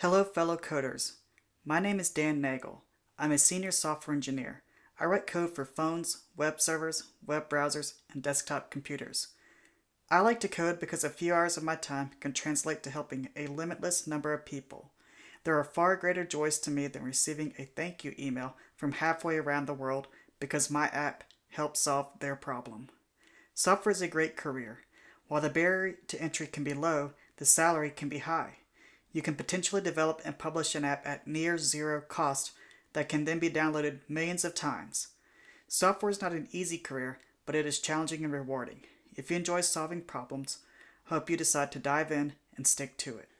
Hello fellow coders, my name is Dan Nagle. I'm a senior software engineer. I write code for phones, web servers, web browsers, and desktop computers. I like to code because a few hours of my time can translate to helping a limitless number of people. There are far greater joys to me than receiving a thank you email from halfway around the world because my app helped solve their problem. Software is a great career. While the barrier to entry can be low, the salary can be high. You can potentially develop and publish an app at near zero cost that can then be downloaded millions of times. Software is not an easy career, but it is challenging and rewarding. If you enjoy solving problems, I hope you decide to dive in and stick to it.